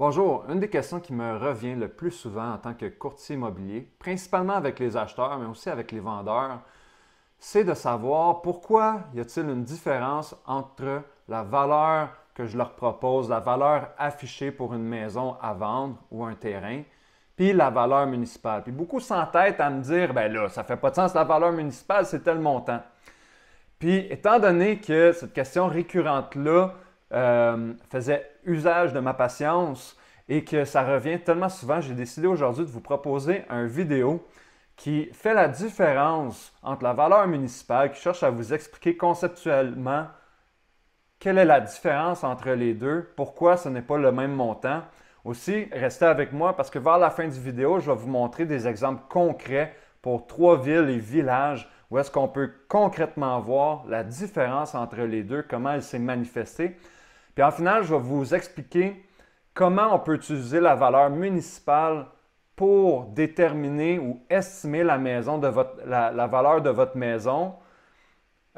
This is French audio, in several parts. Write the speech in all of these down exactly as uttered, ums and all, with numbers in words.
Bonjour, une des questions qui me revient le plus souvent en tant que courtier immobilier, principalement avec les acheteurs, mais aussi avec les vendeurs, c'est de savoir pourquoi y a-t-il une différence entre la valeur que je leur propose, la valeur affichée pour une maison à vendre ou un terrain, puis la valeur municipale. Puis beaucoup s'entêtent à me dire, ben là, ça fait pas de sens, la valeur municipale, c'est tel montant. Puis étant donné que cette question récurrente-là, Euh, faisait usage de ma patience et que ça revient tellement souvent, j'ai décidé aujourd'hui de vous proposer une vidéo qui fait la différence entre la valeur municipale, qui cherche à vous expliquer conceptuellement quelle est la différence entre les deux, pourquoi ce n'est pas le même montant. Aussi, restez avec moi parce que vers la fin du vidéo, je vais vous montrer des exemples concrets pour trois villes et villages où est-ce qu'on peut concrètement voir la différence entre les deux, comment elle s'est manifestée. Puis en final, je vais vous expliquer comment on peut utiliser la valeur municipale pour déterminer ou estimer la, maison de votre, la, la valeur de votre maison.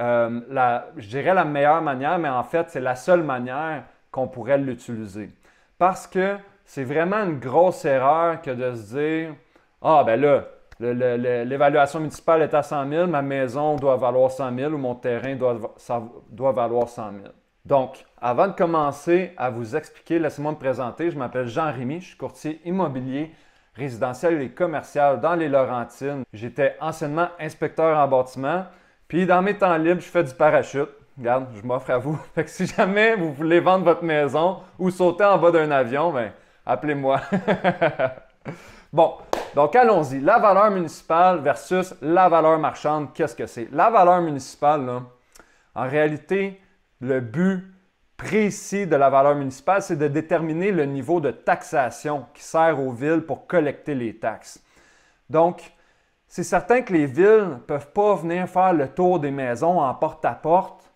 Euh, la, je dirais la meilleure manière, mais en fait, c'est la seule manière qu'on pourrait l'utiliser. Parce que c'est vraiment une grosse erreur que de se dire « Ah, ben là, l'évaluation municipale est à cent mille, ma maison doit valoir cent mille ou mon terrain doit, ça doit valoir cent mille. » Donc, avant de commencer à vous expliquer, laissez-moi me présenter. Je m'appelle Jean-Rémy, je suis courtier immobilier, résidentiel et commercial dans les Laurentides. J'étais anciennement inspecteur en bâtiment. Puis, dans mes temps libres, je fais du parachute. Regarde, je m'offre à vous. Fait que si jamais vous voulez vendre votre maison ou sauter en bas d'un avion, ben, appelez-moi. Bon, donc allons-y. La valeur municipale versus la valeur marchande, qu'est-ce que c'est? La valeur municipale, là, en réalité, le but précis de la valeur municipale, c'est de déterminer le niveau de taxation qui sert aux villes pour collecter les taxes. Donc, c'est certain que les villes ne peuvent pas venir faire le tour des maisons en porte-à-porte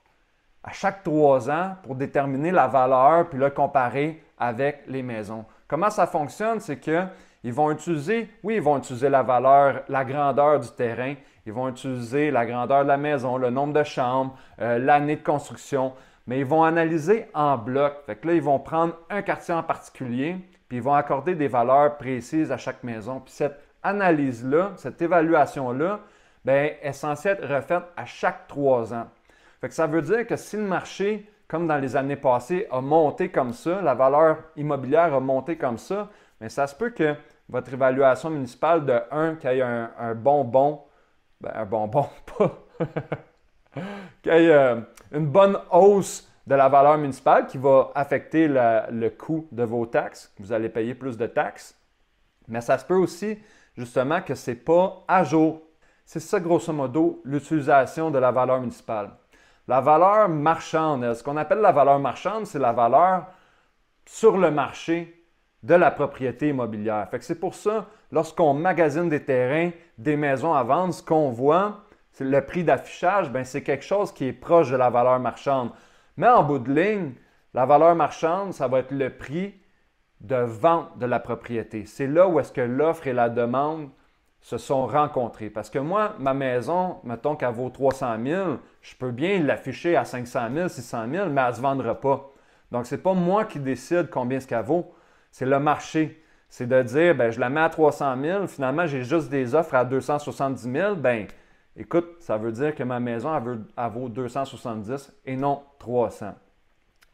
à chaque trois ans pour déterminer la valeur puis le comparer avec les maisons. Comment ça fonctionne? C'est qu'ils vont utiliser, oui, ils vont utiliser la valeur, la grandeur du terrain. Ils vont utiliser la grandeur de la maison, le nombre de chambres, euh, l'année de construction, mais ils vont analyser en bloc. Fait que là, ils vont prendre un quartier en particulier, puis ils vont accorder des valeurs précises à chaque maison. Puis cette analyse-là, cette évaluation-là, bien, est censée être refaite à chaque trois ans. Fait que ça veut dire que si le marché, comme dans les années passées, a monté comme ça, la valeur immobilière a monté comme ça, mais ça se peut que votre évaluation municipale de un, qu'il y ait un, un bon bon, Ben, un bonbon, pas. Qu'il y ait une bonne hausse de la valeur municipale qui va affecter la, le coût de vos taxes. Vous allez payer plus de taxes. Mais ça se peut aussi, justement, que ce n'est pas à jour. C'est ça, grosso modo, l'utilisation de la valeur municipale. La valeur marchande, ce qu'on appelle la valeur marchande, c'est la valeur sur le marché de la propriété immobilière. Fait que c'est pour ça, lorsqu'on magasine des terrains, des maisons à vendre, ce qu'on voit, c'est le prix d'affichage, ben c'est quelque chose qui est proche de la valeur marchande. Mais en bout de ligne, la valeur marchande, ça va être le prix de vente de la propriété. C'est là où est-ce que l'offre et la demande se sont rencontrées. Parce que moi, ma maison, mettons qu'elle vaut trois cent mille, je peux bien l'afficher à cinq cent mille, six cent mille, mais elle ne se vendra pas. Donc, ce n'est pas moi qui décide combien ce qu'elle vaut, c'est le marché. C'est de dire, ben, je la mets à trois cent mille, finalement, j'ai juste des offres à deux cent soixante-dix mille. Ben, écoute, ça veut dire que ma maison, elle, veut, elle vaut deux cent soixante-dix et non trois cents.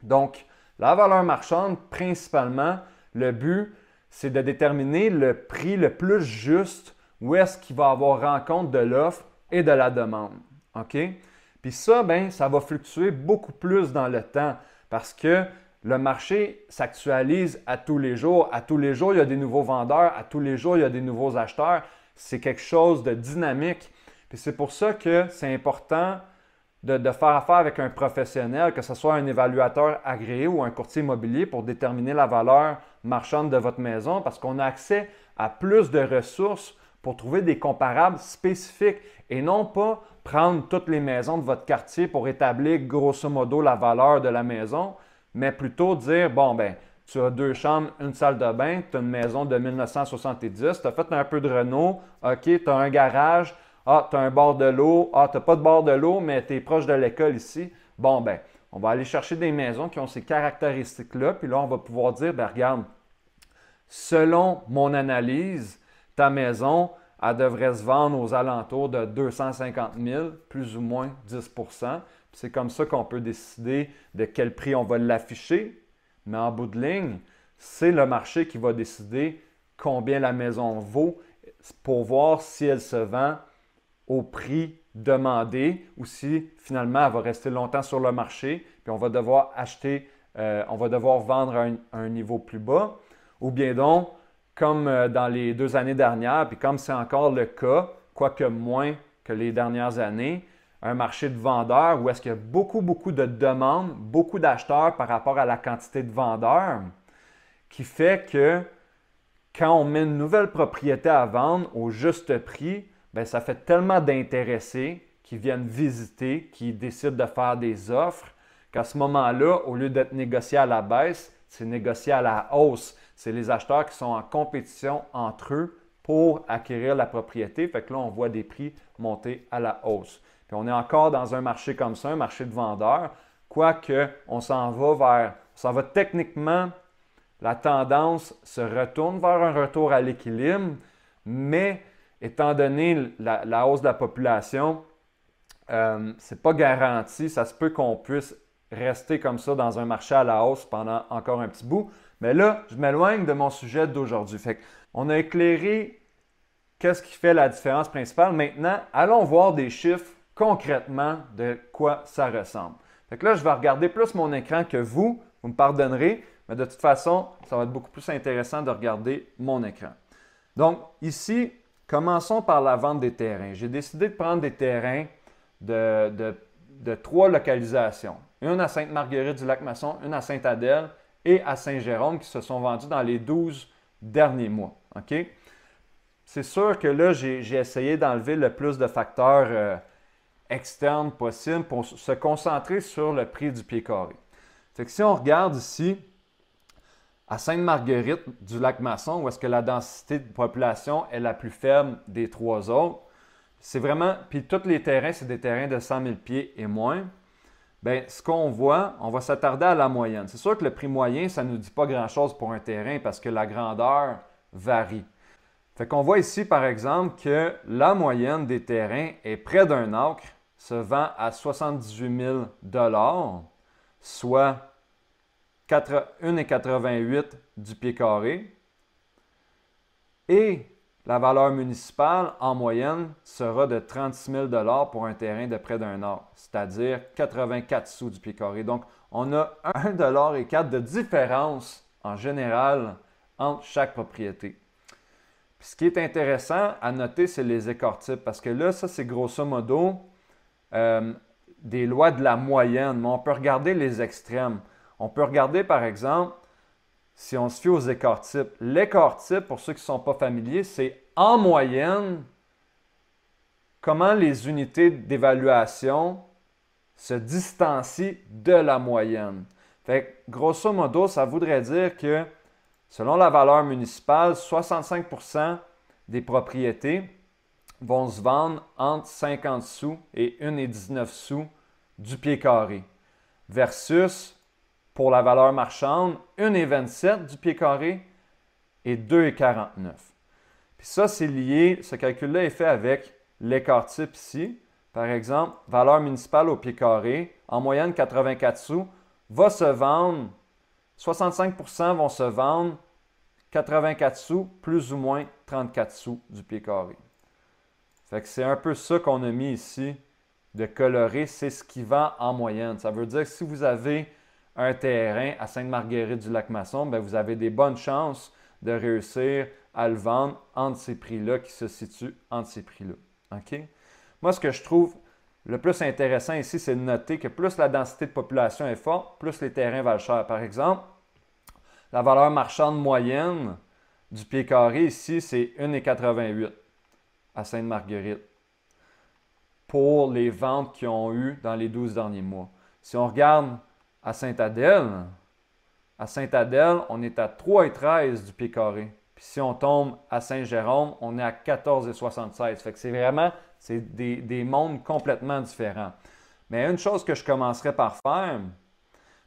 Donc, la valeur marchande, principalement, le but, c'est de déterminer le prix le plus juste où est-ce qu'il va avoir rencontre de l'offre et de la demande. OK? Puis ça, ben, ça va fluctuer beaucoup plus dans le temps parce que le marché s'actualise à tous les jours. À tous les jours, il y a des nouveaux vendeurs. À tous les jours, il y a des nouveaux acheteurs. C'est quelque chose de dynamique. Puis c'est pour ça que c'est important de, de faire affaire avec un professionnel, que ce soit un évaluateur agréé ou un courtier immobilier pour déterminer la valeur marchande de votre maison parce qu'on a accès à plus de ressources pour trouver des comparables spécifiques et non pas prendre toutes les maisons de votre quartier pour établir grosso modo la valeur de la maison, mais plutôt dire, bon, ben tu as deux chambres, une salle de bain, tu as une maison de mille neuf cent soixante-dix, tu as fait un peu de réno, OK, tu as un garage, ah, tu as un bord de l'eau, ah, tu n'as pas de bord de l'eau, mais tu es proche de l'école ici. Bon, ben on va aller chercher des maisons qui ont ces caractéristiques-là, puis là, on va pouvoir dire, ben regarde, selon mon analyse, ta maison, elle devrait se vendre aux alentours de deux cent cinquante mille, plus ou moins dix pour cent. C'est comme ça qu'on peut décider de quel prix on va l'afficher. Mais en bout de ligne, c'est le marché qui va décider combien la maison vaut pour voir si elle se vend au prix demandé ou si finalement elle va rester longtemps sur le marché puis on va devoir acheter, euh, on va devoir vendre à un, à un niveau plus bas. Ou bien donc, comme dans les deux années dernières, puis comme c'est encore le cas, quoique moins que les dernières années, un marché de vendeurs où est-ce qu'il y a beaucoup, beaucoup de demandes, beaucoup d'acheteurs par rapport à la quantité de vendeurs, qui fait que quand on met une nouvelle propriété à vendre au juste prix, bien, ça fait tellement d'intéressés qui viennent visiter, qui décident de faire des offres, qu'à ce moment-là, au lieu d'être négocié à la baisse, c'est négocié à la hausse. C'est les acheteurs qui sont en compétition entre eux pour acquérir la propriété. Fait que là, on voit des prix monter à la hausse. Puis on est encore dans un marché comme ça, un marché de vendeurs, quoique on s'en va vers, on s'en va techniquement, la tendance se retourne vers un retour à l'équilibre, mais étant donné la, la hausse de la population, euh, ce n'est pas garanti, ça se peut qu'on puisse rester comme ça dans un marché à la hausse pendant encore un petit bout. Mais là, je m'éloigne de mon sujet d'aujourd'hui. Fait qu'on a éclairé qu'est-ce qui fait la différence principale. Maintenant, allons voir des chiffres concrètement de quoi ça ressemble. Fait que là, je vais regarder plus mon écran que vous, vous me pardonnerez, mais de toute façon, ça va être beaucoup plus intéressant de regarder mon écran. Donc ici, commençons par la vente des terrains. J'ai décidé de prendre des terrains de, de, de trois localisations. Une à Sainte-Marguerite-du-Lac-Masson, une à Sainte-Adèle et à Saint-Jérôme qui se sont vendus dans les douze derniers mois. Okay? C'est sûr que là, j'ai essayé d'enlever le plus de facteurs euh, externe possible pour se concentrer sur le prix du pied carré. Fait que si on regarde ici, à Sainte-Marguerite-du-Lac-Masson, où est-ce que la densité de population est la plus faible des trois autres, c'est vraiment, puis tous les terrains, c'est des terrains de cent mille pieds et moins, bien, ce qu'on voit, on va s'attarder à la moyenne. C'est sûr que le prix moyen, ça ne nous dit pas grand-chose pour un terrain parce que la grandeur varie. Fait qu'on voit ici, par exemple, que la moyenne des terrains est près d'un acre, se vend à soixante-dix-huit mille dollars, soit un virgule quatre-vingt-huit du pied carré. Et la valeur municipale, en moyenne, sera de trente-six mille dollars pour un terrain de près d'un acre, c'est-à-dire quatre-vingt-quatre sous du pied carré. Donc, on a un virgule quatre dollar de différence, en général, entre chaque propriété. Puis ce qui est intéressant à noter, c'est les écarts types parce que là, ça, c'est grosso modo euh, des lois de la moyenne. Mais on peut regarder les extrêmes. On peut regarder, par exemple, si on se fie aux écarts types. L'écart type, pour ceux qui ne sont pas familiers, c'est en moyenne comment les unités d'évaluation se distancient de la moyenne. Fait que, grosso modo, ça voudrait dire que selon la valeur municipale, soixante-cinq pour cent des propriétés vont se vendre entre cinquante sous et un virgule dix-neuf sous du pied carré. Versus, pour la valeur marchande, un virgule vingt-sept du pied carré et deux virgule quarante-neuf. Puis ça, c'est lié, ce calcul-là est fait avec l'écart type ici. Par exemple, valeur municipale au pied carré, en moyenne quatre-vingt-quatre sous, va se vendre soixante-cinq pour cent vont se vendre quatre-vingt-quatre sous, plus ou moins trente-quatre sous du pied carré. Fait que c'est un peu ça qu'on a mis ici de coloré, c'est ce qui vend en moyenne. Ça veut dire que si vous avez un terrain à Sainte-Marguerite-du-Lac-Masson, vous avez des bonnes chances de réussir à le vendre entre ces prix-là, qui se situent entre ces prix-là. Okay? Moi, ce que je trouve le plus intéressant ici, c'est de noter que plus la densité de population est forte, plus les terrains valent cher. Par exemple, la valeur marchande moyenne du pied carré ici, c'est un virgule quatre-vingt-huit à Sainte-Marguerite pour les ventes qu'ils ont eues dans les douze derniers mois. Si on regarde à Sainte-Adèle, à Sainte-Adèle, on est à trois virgule treize du pied carré. Puis si on tombe à Saint-Jérôme, on est à quatorze virgule soixante-seize. Fait que c'est vraiment... C'est des, des mondes complètement différents. Mais une chose que je commencerai par faire,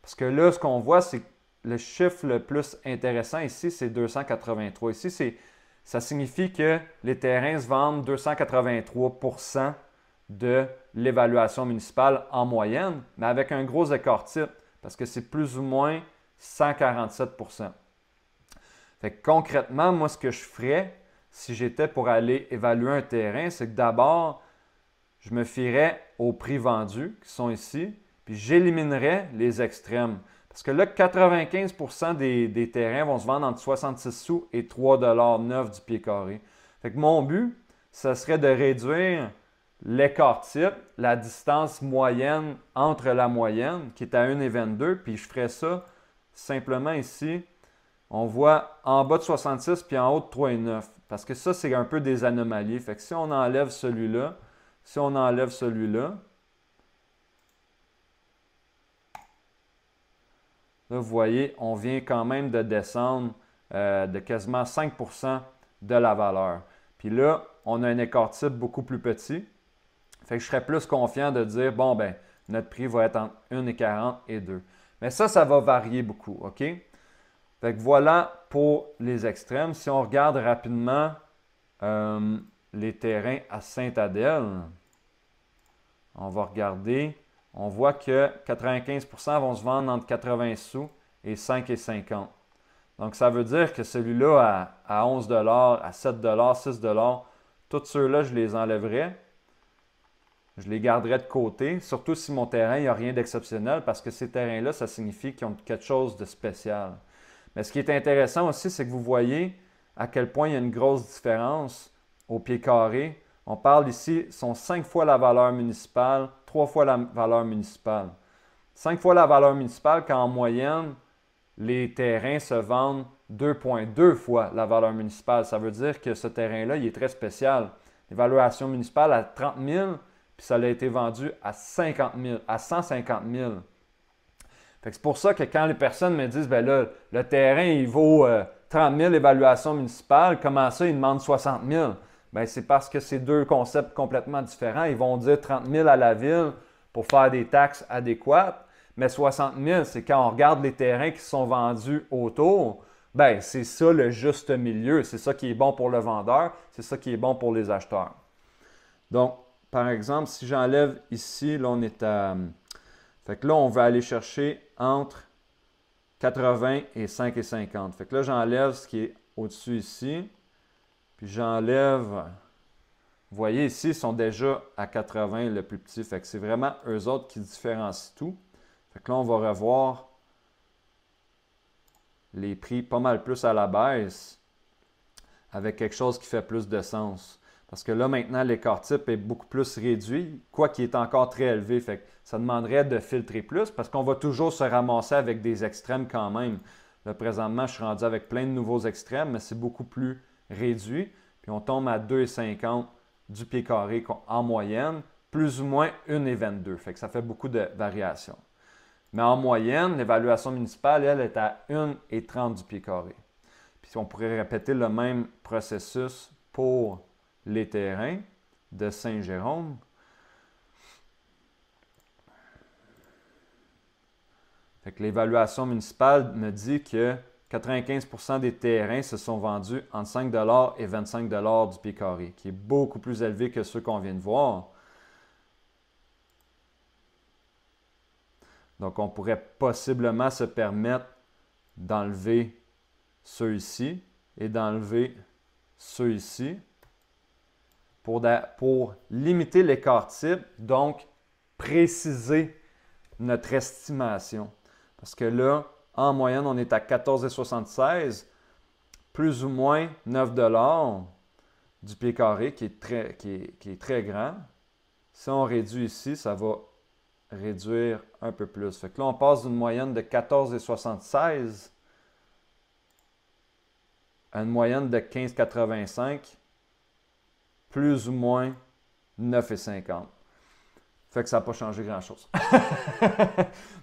parce que là, ce qu'on voit, c'est le chiffre le plus intéressant ici, c'est deux cent quatre-vingt-trois. Ici, c'est, ça signifie que les terrains se vendent deux cent quatre-vingt-trois pour cent de l'évaluation municipale en moyenne, mais avec un gros écart type, parce que c'est plus ou moins cent quarante-sept pour cent. Fait que concrètement, moi, ce que je ferais, si j'étais pour aller évaluer un terrain, c'est que d'abord, je me fierais aux prix vendus qui sont ici, puis j'éliminerais les extrêmes. Parce que là, quatre-vingt-quinze pour cent des, des terrains vont se vendre entre soixante-six sous et trois dollars neuf du pied carré. Fait que mon but, ce serait de réduire l'écart type, la distance moyenne entre la moyenne, qui est à un virgule vingt-deux, puis je ferais ça simplement ici. On voit en bas de soixante-six puis en haut de trois virgule neuf. Parce que ça, c'est un peu des anomalies. Fait que si on enlève celui-là, si on enlève celui-là, là, vous voyez, on vient quand même de descendre euh, de quasiment cinq pour cent de la valeur. Puis là, on a un écart type beaucoup plus petit. Fait que je serais plus confiant de dire, bon, ben notre prix va être entre un virgule quarante et deux. Mais ça, ça va varier beaucoup, OK? Fait que voilà pour les extrêmes. Si on regarde rapidement euh, les terrains à Sainte-Adèle, on va regarder. On voit que quatre-vingt-quinze pour cent vont se vendre entre quatre-vingts sous et cinq cinquante. Donc, ça veut dire que celui-là à, à onze dollars, à sept dollars, six dollars, tous ceux-là, je les enlèverais. Je les garderais de côté, surtout si mon terrain, il n'y a rien d'exceptionnel, parce que ces terrains-là, ça signifie qu'ils ont quelque chose de spécial. Mais ce qui est intéressant aussi, c'est que vous voyez à quel point il y a une grosse différence au pied carré. On parle ici, sont cinq fois la valeur municipale, trois fois la valeur municipale. cinq fois la valeur municipale quand en moyenne, les terrains se vendent deux virgule deux fois la valeur municipale. Ça veut dire que ce terrain-là, il est très spécial. L'évaluation municipale à trente mille, puis ça a été vendu à cinquante mille, à cent cinquante mille. C'est pour ça que quand les personnes me disent « ben là, le terrain, il vaut euh, trente mille évaluations municipales, comment ça, ils demandent soixante mille? » Ben c'est parce que c'est deux concepts complètement différents. Ils vont dire trente mille à la ville pour faire des taxes adéquates, mais soixante mille, c'est quand on regarde les terrains qui sont vendus autour, ben c'est ça le juste milieu. C'est ça qui est bon pour le vendeur, c'est ça qui est bon pour les acheteurs. Donc, par exemple, si j'enlève ici, là, on est à... Fait que là, on va aller chercher entre quatre-vingts et cinq cinquante. Fait que là, j'enlève ce qui est au-dessus ici. Puis j'enlève... Vous voyez ici, ils sont déjà à quatre-vingts le plus petit. Fait que c'est vraiment eux autres qui différencient tout. Fait que là, on va revoir les prix pas mal plus à la baisse avec quelque chose qui fait plus de sens. Parce que là, maintenant, l'écart type est beaucoup plus réduit, quoi qu'il est encore très élevé. Fait que ça demanderait de filtrer plus parce qu'on va toujours se ramasser avec des extrêmes quand même. Là, présentement, je suis rendu avec plein de nouveaux extrêmes, mais c'est beaucoup plus réduit. Puis on tombe à deux virgule cinquante du pied carré en moyenne, plus ou moins un virgule vingt-deux. Fait que ça fait beaucoup de variations. Mais en moyenne, l'évaluation municipale, elle, est à un virgule trente du pied carré. Puis on pourrait répéter le même processus pour les terrains de Saint-Jérôme. L'évaluation municipale me dit que quatre-vingt-quinze pour cent des terrains se sont vendus entre cinq dollars et vingt-cinq dollars du pied carré, qui est beaucoup plus élevé que ceux qu'on vient de voir. Donc, on pourrait possiblement se permettre d'enlever ceux ici et d'enlever ceux ici. Pour, de, pour limiter l'écart type, donc préciser notre estimation. Parce que là, en moyenne, on est à quatorze virgule soixante-seize, plus ou moins neuf dollars du pied carré, qui est, très, qui, est, qui est très grand. Si on réduit ici, ça va réduire un peu plus. Fait que là, on passe d'une moyenne de quatorze virgule soixante-seize à une moyenne de quinze virgule quatre-vingt-cinq, plus ou moins neuf cinquante. Fait que ça n'a pas changé grand-chose.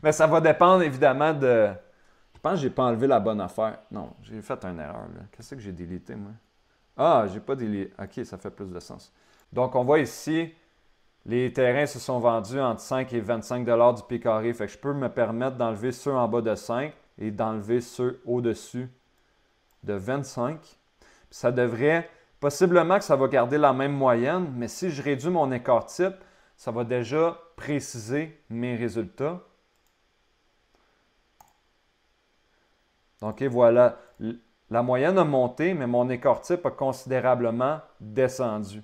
Mais ça va dépendre évidemment de... Je pense que je n'ai pas enlevé la bonne affaire. Non, j'ai fait une erreur. Qu'est-ce que j'ai délité, moi? Ah, j'ai pas délité. OK, ça fait plus de sens. Donc, on voit ici, les terrains se sont vendus entre cinq et vingt-cinq dollars du pied carré. Fait que je peux me permettre d'enlever ceux en bas de cinq et d'enlever ceux au-dessus de vingt-cinq. Puis ça devrait, possiblement que ça va garder la même moyenne, mais si je réduis mon écart type, ça va déjà préciser mes résultats. Donc, et voilà, la moyenne a monté, mais mon écart type a considérablement descendu.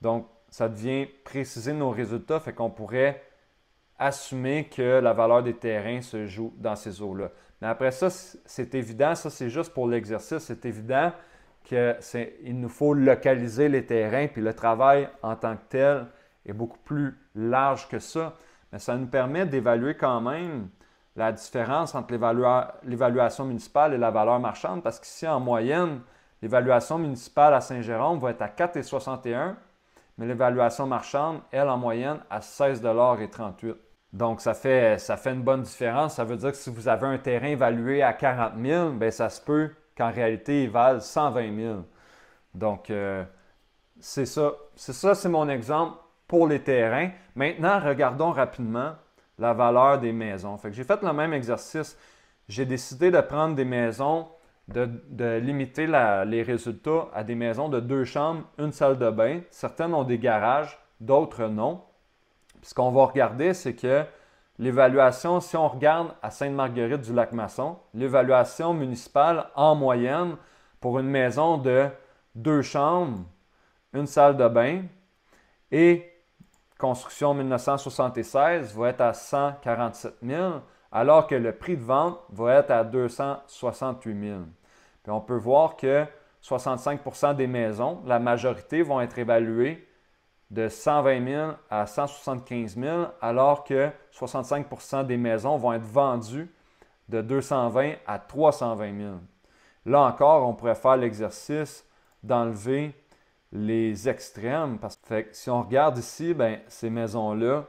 Donc, ça devient préciser nos résultats, fait qu'on pourrait assumer que la valeur des terrains se joue dans ces eaux-là. Mais après ça, c'est évident, ça c'est juste pour l'exercice, c'est évident qu'il nous faut localiser les terrains, puis le travail en tant que tel est beaucoup plus large que ça. Mais ça nous permet d'évaluer quand même la différence entre l'évaluation municipale et la valeur marchande, parce qu'ici, en moyenne, l'évaluation municipale à Saint-Jérôme va être à quatre virgule soixante et un, mais l'évaluation marchande, elle, en moyenne, à seize virgule trente-huit. Donc, ça fait, ça fait une bonne différence. Ça veut dire que si vous avez un terrain évalué à quarante mille, bien, ça se peut qu'en réalité, il vale cent vingt mille. Donc, euh, c'est ça. C'est ça, c'est mon exemple pour les terrains. Maintenant, regardons rapidement la valeur des maisons. Fait que j'ai fait le même exercice. J'ai décidé de prendre des maisons, de, de limiter la, les résultats à des maisons de deux chambres, une salle de bain. Certaines ont des garages, d'autres non. Puis ce qu'on va regarder, c'est que l'évaluation, si on regarde à Sainte-Marguerite-du-Lac-Masson, l'évaluation municipale en moyenne pour une maison de deux chambres, une salle de bain et construction mille neuf cent soixante-seize va être à cent quarante-sept mille, alors que le prix de vente va être à deux cent soixante-huit mille. Puis on peut voir que soixante-cinq pour cent des maisons, la majorité, vont être évaluées de cent vingt mille à cent soixante-quinze mille, alors que soixante-cinq pour cent des maisons vont être vendues de deux cent vingt mille à trois cent vingt mille. Là encore, on pourrait faire l'exercice d'enlever les extrêmes, parce que, fait que si on regarde ici, ben, ces maisons-là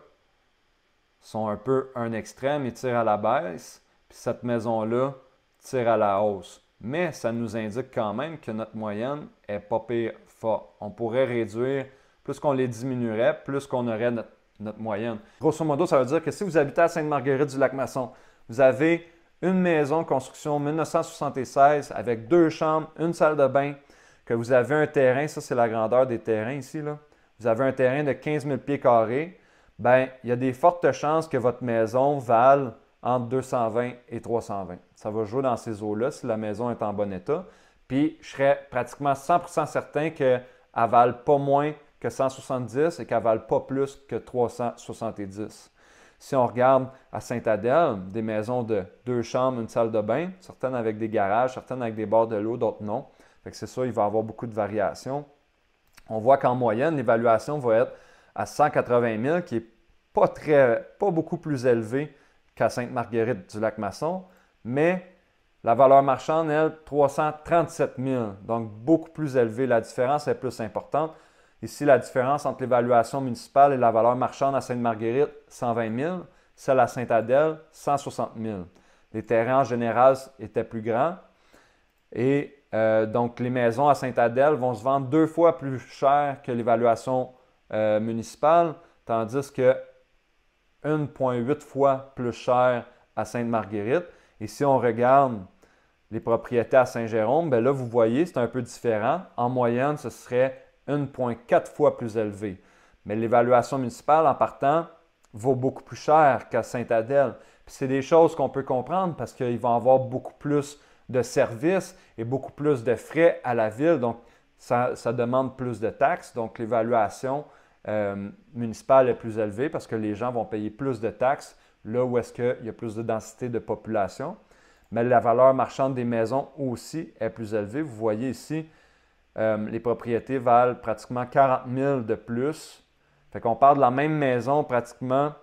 sont un peu un extrême et tirent à la baisse, puis cette maison-là tire à la hausse. Mais ça nous indique quand même que notre moyenne n'est pas pire forte. On pourrait réduire, plus qu'on les diminuerait, plus qu'on aurait notre, notre moyenne. Grosso modo, ça veut dire que si vous habitez à Sainte-Marguerite-du-Lac-Masson, vous avez une maison construction mille neuf cent soixante-seize avec deux chambres, une salle de bain, que vous avez un terrain, ça c'est la grandeur des terrains ici, là. Vous avez un terrain de quinze mille pieds carrés, bien, il y a des fortes chances que votre maison vale entre deux cent vingt et trois cent vingt. Ça va jouer dans ces eaux-là si la maison est en bon état. Puis, je serais pratiquement cent pour cent certain qu'elle ne vale pas moins que cent soixante-dix et qu'elle ne vale pas plus que trois cent soixante-dix. Si on regarde à Sainte-Adèle, des maisons de deux chambres, une salle de bain, certaines avec des garages, certaines avec des bords de l'eau, d'autres non. C'est ça, il va y avoir beaucoup de variations. On voit qu'en moyenne, l'évaluation va être à cent quatre-vingt mille, qui n'est pas, pas beaucoup plus élevée qu'à Sainte-Marguerite-du-Lac-Masson, mais la valeur marchande, elle, trois cent trente-sept mille. Donc, beaucoup plus élevée. La différence est plus importante. Ici, la différence entre l'évaluation municipale et la valeur marchande à Sainte-Marguerite, cent vingt mille. Celle à Sainte-Adèle, cent soixante mille. Les terrains, en général, étaient plus grands. Et Euh, donc, les maisons à Sainte-Adèle vont se vendre deux fois plus cher que l'évaluation euh, municipale, tandis que un virgule huit fois plus cher à Sainte-Marguerite. Et si on regarde les propriétés à Saint-Jérôme, bien là, vous voyez, c'est un peu différent. En moyenne, ce serait un virgule quatre fois plus élevé. Mais l'évaluation municipale, en partant, vaut beaucoup plus cher qu'à Sainte-Adèle. Puis c'est des choses qu'on peut comprendre parce qu'il va y avoir beaucoup plus de services et beaucoup plus de frais à la ville. Donc, ça, ça demande plus de taxes. Donc, l'évaluation euh, municipale est plus élevée parce que les gens vont payer plus de taxes là où est-ce qu'il y a plus de densité de population. Mais la valeur marchande des maisons aussi est plus élevée. Vous voyez ici, euh, les propriétés valent pratiquement quarante mille de plus. Fait qu'on parle de la même maison pratiquement,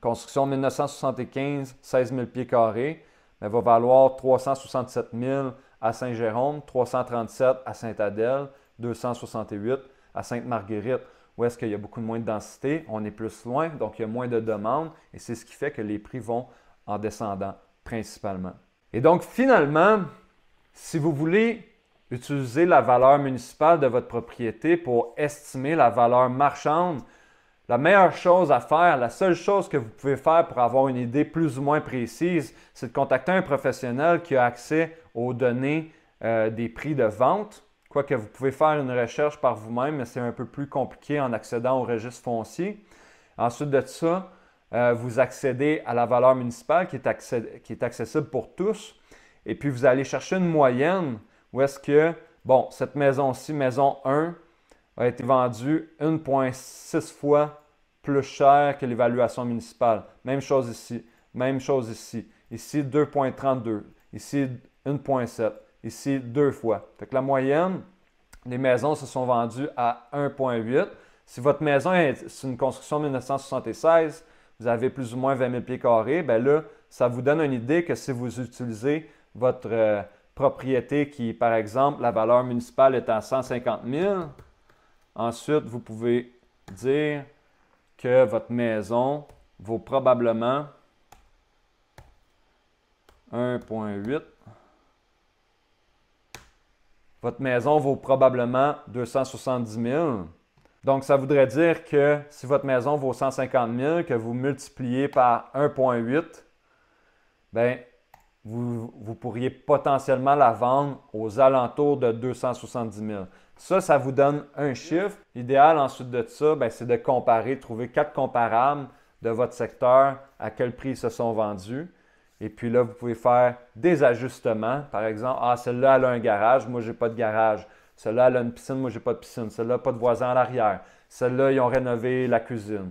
construction mille neuf cent soixante-quinze, seize mille pieds carrés. Elle va valoir trois cent soixante-sept mille à Saint-Jérôme, trois cent trente-sept à Sainte-Adèle, deux cent soixante-huit à Sainte-Marguerite. Où est-ce qu'il y a beaucoup moins de densité? On est plus loin, donc il y a moins de demandes et c'est ce qui fait que les prix vont en descendant principalement. Et donc finalement, si vous voulez utiliser la valeur municipale de votre propriété pour estimer la valeur marchande, La meilleure chose à faire, la seule chose que vous pouvez faire pour avoir une idée plus ou moins précise, c'est de contacter un professionnel qui a accès aux données euh, des prix de vente. Quoique vous pouvez faire une recherche par vous-même, mais c'est un peu plus compliqué en accédant au registre foncier. Ensuite de ça, euh, vous accédez à la valeur municipale qui est, accès, qui est accessible pour tous. Et puis, vous allez chercher une moyenne où est-ce que, bon, cette maison-ci, maison un, a été vendue un virgule six fois plus cher que l'évaluation municipale. Même chose ici, même chose ici. Ici, deux virgule trente-deux. Ici, un virgule sept. Ici, deux fois. Fait que la moyenne, les maisons se sont vendues à un virgule huit. Si votre maison est une construction de mille neuf cent soixante-seize, vous avez plus ou moins vingt mille pieds carrés, bien là, ça vous donne une idée que si vous utilisez votre euh, propriété qui, par exemple, la valeur municipale est à cent cinquante mille, ensuite, vous pouvez dire que votre maison vaut probablement un virgule huit. Votre maison vaut probablement deux cent soixante-dix mille. Donc, ça voudrait dire que si votre maison vaut cent cinquante mille, que vous multipliez par un virgule huit, bien, vous, vous pourriez potentiellement la vendre aux alentours de deux cent soixante-dix mille. Ça, ça vous donne un chiffre. L'idéal ensuite de ça, bien, c'est de comparer, trouver quatre comparables de votre secteur, à quel prix ils se sont vendus. Et puis là, vous pouvez faire des ajustements. Par exemple, « Ah, celle-là, elle a un garage. Moi, je n'ai pas de garage. » Celle-là, elle a une piscine, moi, je n'ai pas de piscine. Celle-là, pas de voisin à l'arrière. Celle-là, ils ont rénové la cuisine,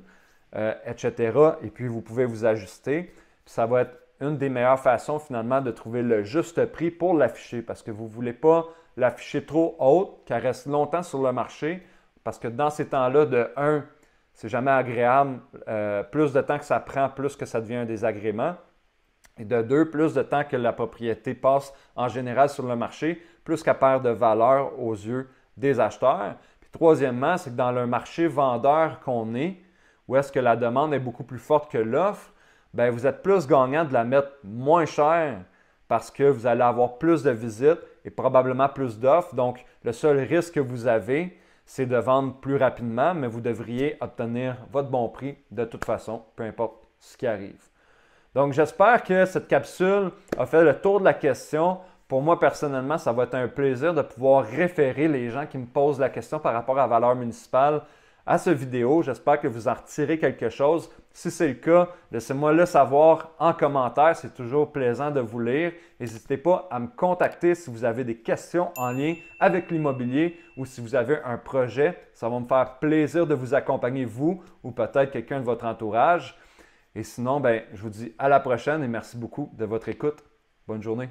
euh, et cetera. Et puis, vous pouvez vous ajuster. Puis, ça va être une des meilleures façons, finalement, de trouver le juste prix pour l'afficher parce que vous ne voulez pas l'afficher trop haute, qu'elle reste longtemps sur le marché parce que dans ces temps-là, de un, c'est jamais agréable. Euh, plus de temps que ça prend, plus que ça devient un désagrément. Et de deux, plus de temps que la propriété passe en général sur le marché, plus qu'elle perd de valeur aux yeux des acheteurs. Puis troisièmement, c'est que dans le marché vendeur qu'on est, où est-ce que la demande est beaucoup plus forte que l'offre, bien vous êtes plus gagnant de la mettre moins chère parce que vous allez avoir plus de visites et probablement plus d'offres. Donc, le seul risque que vous avez, c'est de vendre plus rapidement, mais vous devriez obtenir votre bon prix de toute façon, peu importe ce qui arrive. Donc, j'espère que cette capsule a fait le tour de la question. Pour moi, personnellement, ça va être un plaisir de pouvoir référer les gens qui me posent la question par rapport à la valeur municipale à cette vidéo. J'espère que vous en retirez quelque chose. Si c'est le cas, laissez-moi le savoir en commentaire. C'est toujours plaisant de vous lire. N'hésitez pas à me contacter si vous avez des questions en lien avec l'immobilier ou si vous avez un projet. Ça va me faire plaisir de vous accompagner, vous ou peut-être quelqu'un de votre entourage. Et sinon, ben, je vous dis à la prochaine et merci beaucoup de votre écoute. Bonne journée.